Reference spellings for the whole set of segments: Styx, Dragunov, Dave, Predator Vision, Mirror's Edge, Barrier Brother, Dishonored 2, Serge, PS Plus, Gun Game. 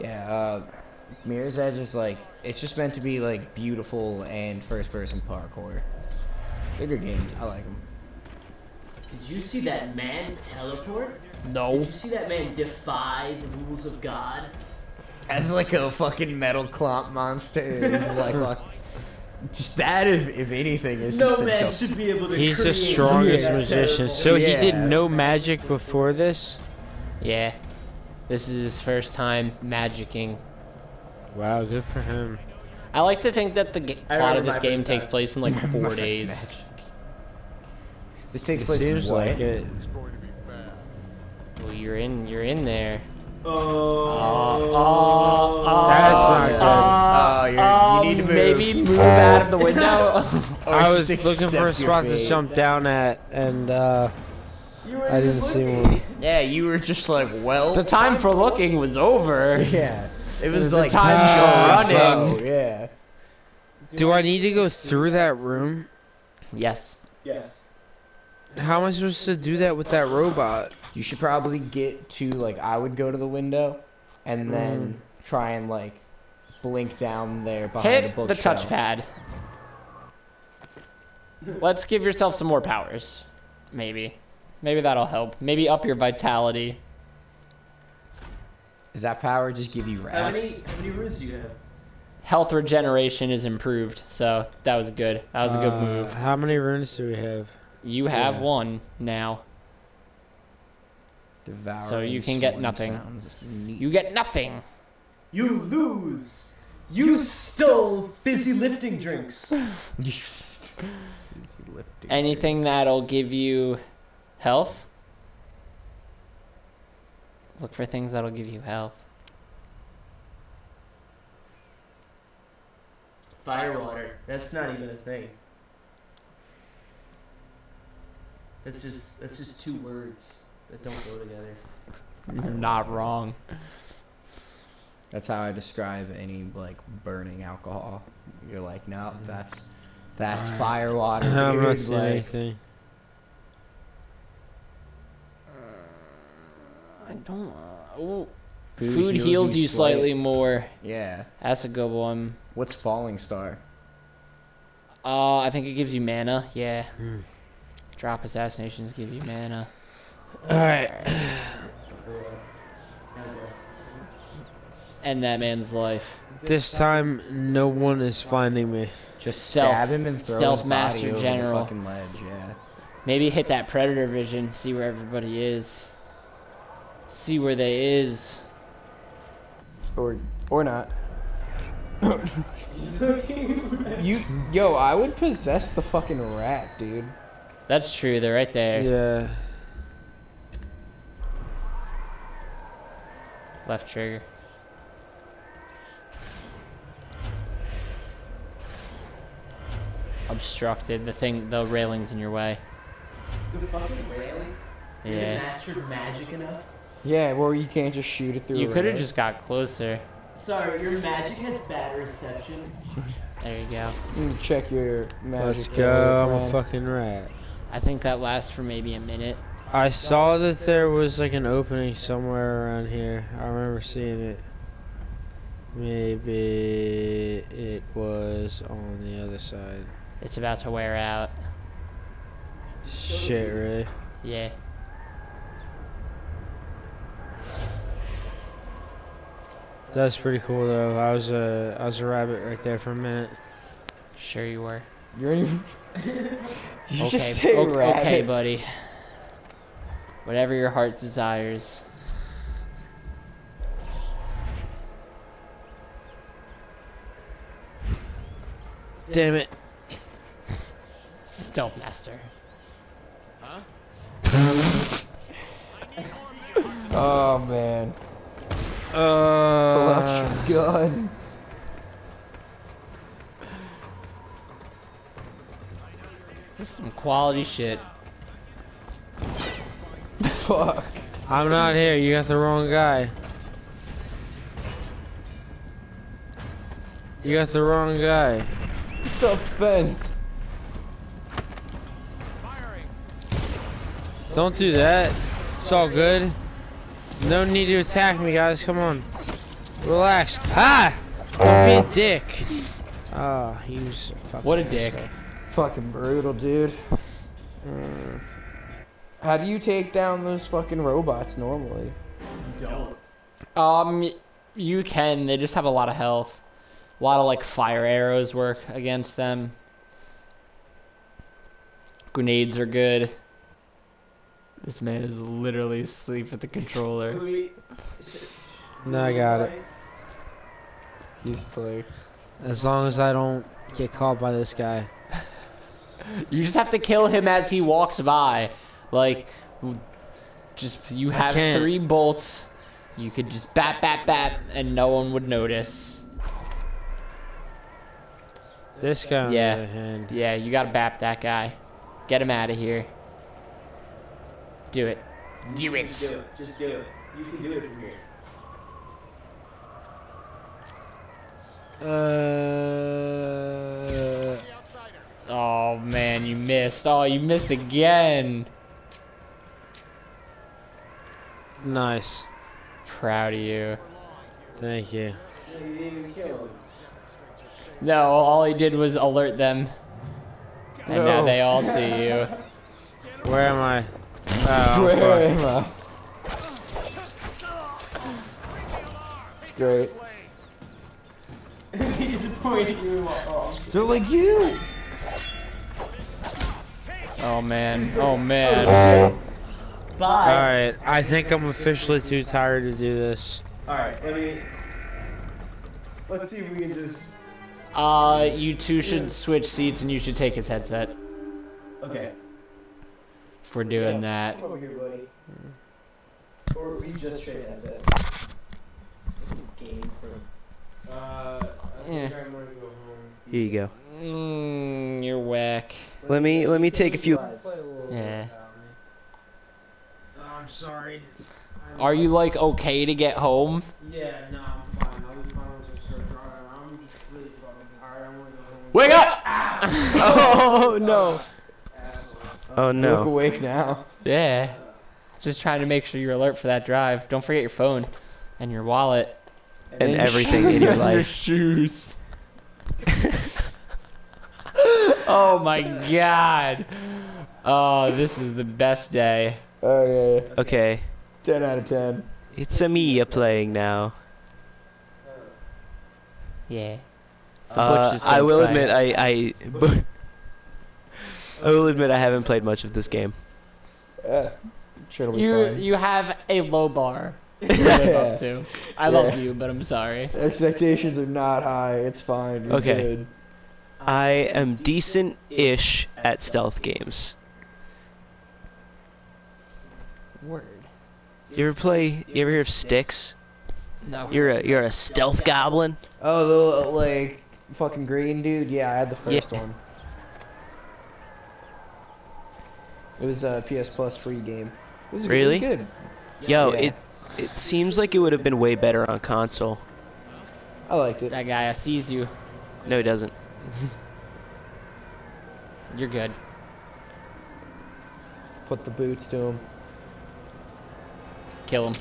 Yeah, Mirror's Edge is like, it's just meant to be like beautiful and first-person parkour. Bigger games, I like them. Did you see that man teleport? No. Did you see that man defy the rules of God? As like a fucking metal clump monster. like just that, if anything, is no just man a should be able to. He's the strongest musician. So yeah. He did no magic before this. Yeah, this is his first time magicking. Wow, good for him. I like to think that the plot of this game takes place in like 4 days. This takes place in like it. Well, you're in there. Oh, that's not good. You need to move. Maybe move out of the window. I was looking for a spot to jump down at, and I didn't see one. Yeah, you were just like, well, the time for looking was over. Yeah, it was like the time for running. Oh, yeah. Do I need to go through that room? Yes. Yes. How am I supposed to do that with that robot? You should probably get to, like, I would go to the window and then try and, like, blink down there behind the bookshelf. Hit the touchpad. Let's give yourself some more powers. Maybe. Maybe that'll help. Maybe up your vitality. Does that power just give you rats? How many rooms do you have? Health regeneration is improved, so that was good. That was a good move. How many runes do we have? You have one now. Devouring, so you can get nothing. You get nothing. You lose. You stole fizzy lifting drinks. Anything that'll give you health. Look for things that'll give you health. Firewater. That's not even a thing. That's just two words that don't go together. You're not wrong. That's how I describe any like burning alcohol. You're like, no, that's right. Fire water. I'm not seeing anything. I don't. Food heals you slightly more. Yeah, that's a good one. What's Falling Star? I think it gives you mana. Yeah. Drop assassinations give you mana. Alright. End that man's life. This time, no one is finding me. Just stab him and throw stealth his master body general. Over the fucking ledge, yeah. Maybe hit that Predator Vision. See where everybody is. See where they is. Or not. Yo, I would possess the fucking rat, dude. That's true, they're right there. Yeah. Left trigger. Obstructed, the railing's in your way. The fucking railing? Yeah. You mastered magic enough? Yeah, well you can't just shoot it through a railing. You could have just got closer. Sorry, your magic has bad reception. There you go. You can check your magic. Let's go, I'm a fucking rat. I think that lasts for maybe a minute. I saw that there was like an opening somewhere around here. I remember seeing it. Maybe it was on the other side. It's about to wear out. Shit, really? Yeah. That's pretty cool though. I was a rabbit right there for a minute. Sure you were. You're even... you okay, buddy. Whatever your heart desires. Damn it. Stealth master. Huh? Oh man. Pull out your gun. This is some quality shit. Fuck. I'm not here. You got the wrong guy. You got the wrong guy. It's a fence. Don't do that. It's all good. No need to attack me, guys. Come on. Relax. Ah! Don't be a dick. Oh, he was fucking what a dick. Asshole. Fucking brutal, dude. How do you take down those fucking robots normally? You don't. You can. They just have a lot of health. A lot of, like, fire arrows work against them. Grenades are good. This man is literally asleep at the controller. No, I got it. He's like, as long as I don't get caught by this guy. You just have to kill him as he walks by. Like, just, you have 3 bolts. You could just bat, bat, bat, and no one would notice. This guy on the other hand. Yeah, you gotta bat that guy. Get him out of here. Do it. Do it. Just do it. Just do it. You can do it from here. Oh man, you missed. Oh, you missed again. Nice. Proud of you. Thank you. No, all he did was alert them. And now they all see you. Where am I? Oh, where am I? It's great. He's pointing you off. They're like you! Oh man, oh man. Bye. Alright, I think I'm officially too tired to do this. Alright, let's see if we can just... you two should switch seats and you should take his headset. Okay. If we're doing that. Come over here, buddy. Or we just trade headsets. Game for... I'm going to go home. Here you go. You're whack. Let me take a few... Yeah. I'm sorry. Are you, like, okay to get home? Yeah, no, I'm fine. All the finals are so dry. I'm just really fucking tired. I want to go home. Wake up! Oh, no. Oh, no. Look awake now. Yeah. Just trying to make sure you're alert for that drive. Don't forget your phone and your wallet. And everything in your life. Your shoes. Oh, my God. Oh, this is the best day. Okay. Okay. 10 out of 10. It's Amelia playing now. Yeah. I will admit, I will admit, I haven't played much of this game. You have a low bar to live up to. I love you, but I'm sorry. Expectations are not high. It's fine. You're good. I am decent-ish at stealth games. Word. You ever hear of Styx? No. You're a stealth goblin? Oh, the like fucking green dude. Yeah, I had the first one. It was a PS Plus free game. It was really good. Yo, it seems like it would have been way better on console. I liked it. That guy sees you. No, he doesn't. You're good. Put the boots to him. Kill him.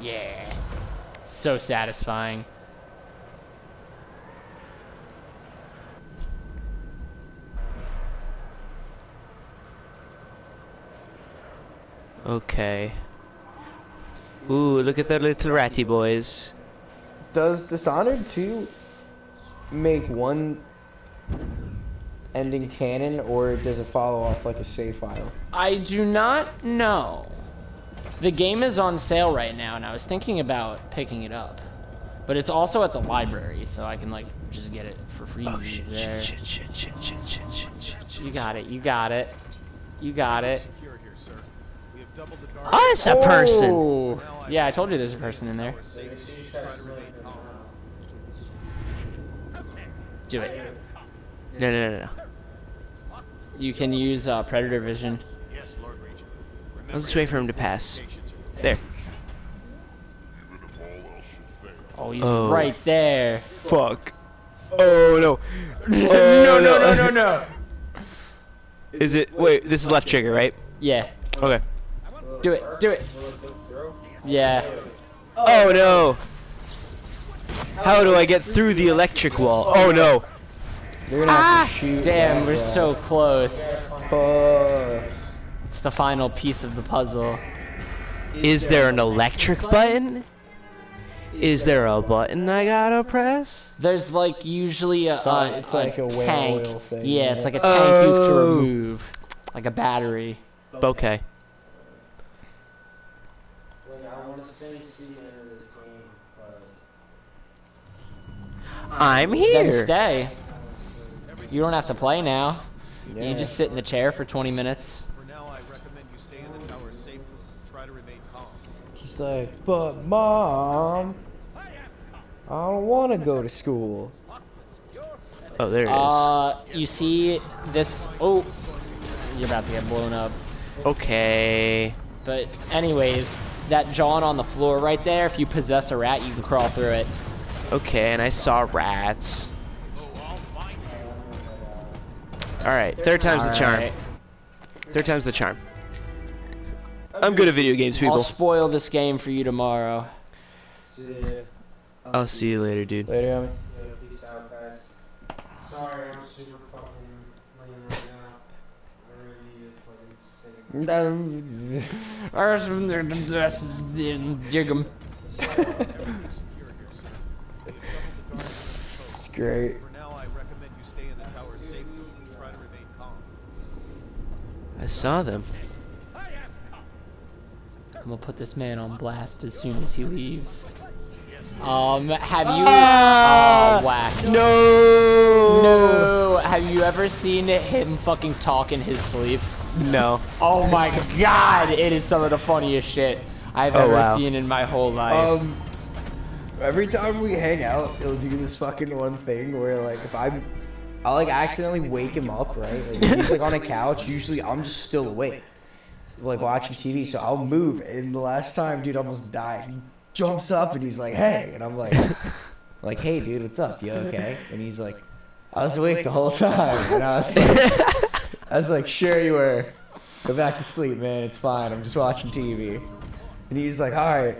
Yeah. So satisfying. Okay. Ooh, look at that little ratty boys. Does Dishonored 2 make one ending canon, or does it follow off like a save file? I do not know. The game is on sale right now, and I was thinking about picking it up. But it's also at the library, so I can, like, just get it for free. Oh, shit. You got it. You got it. You got it. Oh, it's a person. Yeah, I told you there's a person in there. Do it. No. You can use Predator Vision. I'll just wait for him to pass. There. Oh, he's right there. Fuck. Oh, no. No. Is it... Wait, this is left trigger, right? Yeah. Okay. Do it. Yeah. Oh, no. How do I get through the electric wall? Oh no! Damn, we're so close. It's the final piece of the puzzle. Is there an electric button? Is there a button I gotta press? There's like usually a, it's like a tank. Yeah, it's like a tank you have to remove. Like a battery. Okay. I'm here. Then stay. You don't have to play now. Yeah. You can just sit in the chair for 20 minutes. For now, I recommend you stay in the tower safe. Try to remain calm. She's like, but Mom, I don't want to go to school. Oh, there it is. You see this? Oh, you're about to get blown up. Okay. But anyways, that John on the floor right there. If you possess a rat, you can crawl through it. Okay, and I saw rats. Alright, third time's the charm. Third time's the charm. I'm good at video games, people. I'll spoil this game for you tomorrow. I'll see you later, dude. Later, homie. Yeah, peace out, guys. Sorry, I'm super fucking lame right now. I really need to fucking sing. It's great. For now, I recommend you stay in the tower safely and try to remain calm. I saw them. I'm gonna put this man on blast as soon as he leaves. Have you? Whack. No. No. Have you ever seen him fucking talk in his sleep? No. Oh my God! It is some of the funniest shit I've ever seen in my whole life. Every time we hang out, it'll do this fucking one thing where, like, if I'll like accidentally wake him up, right? Like, he's like on a couch. Usually, I'm just still awake, like watching TV. So I'll move, and the last time, dude almost died. He jumps up and he's like, "Hey," and I'm like, hey, dude, what's up? You okay?" And he's like, "I was awake the whole time." And I was like, "Sure you were. Go back to sleep, man. It's fine. I'm just watching TV." And he's like, "All right.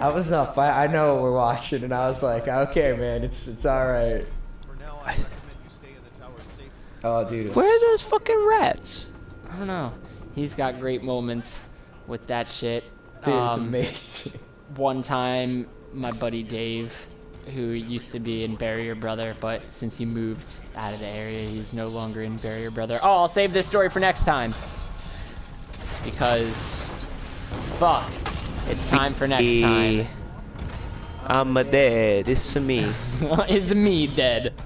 I was up. I know what we're watching," and I was like, "Okay, man, it's all right." For now, I recommend you stay in the tower safe. Oh, dude. Where are those fucking rats? I don't know. He's got great moments with that shit. Dude, it's amazing. One time, my buddy Dave, who used to be in Barrier Brother, but since he moved out of the area, he's no longer in Barrier Brother. Oh, I'll save this story for next time because fuck. It's time for next time. I'm a dead. It's me. It's me dead.